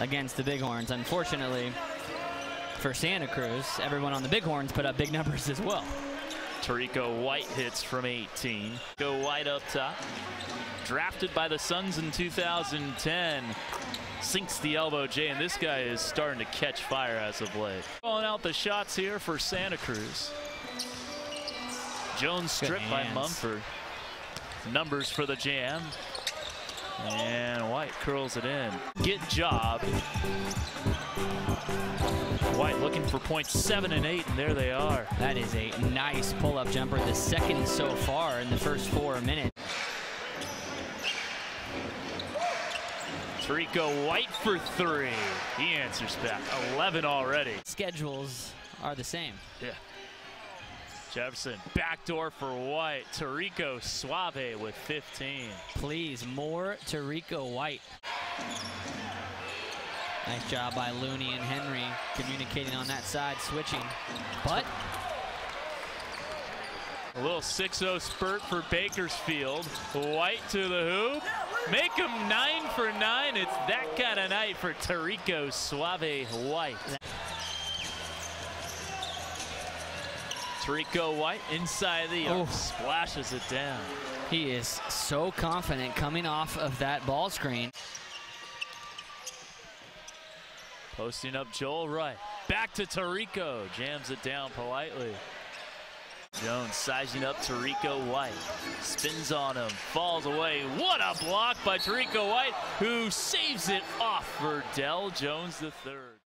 against the Bighorns. Unfortunately for Santa Cruz, everyone on the Bighorns put up big numbers as well. Terrico White hits from 18. Go White up top. Drafted by the Suns in 2010. Sinks the elbow J, and this guy is starting to catch fire as of late. Calling out the shots here for Santa Cruz. Jones stripped by Mumford. Numbers for the jam. And White curls it in. Get job. White looking for points 7 and 8, and there they are. That is a nice pull-up jumper, the second so far in the first 4 minutes. Terrico White for 3. He answers back. 11 already. Schedules are the same. Yeah. Jefferson, backdoor for White. Terrico Suave with 15. Please, more Terrico White. Nice job by Looney and Henry communicating on that side, switching. But a little 6-0 spurt for Bakersfield. White to the hoop. Make him 9 for 9. It's that kind of night for Terrico Suave White. Terrico White inside the arc, splashes it down. He is so confident coming off of that ball screen. Posting up Joel Wright. Back to Terrico. Jams it down politely. Jones sizing up Terrico White. Spins on him. Falls away. What a block by Terrico White, who saves it off for Dell Jones III.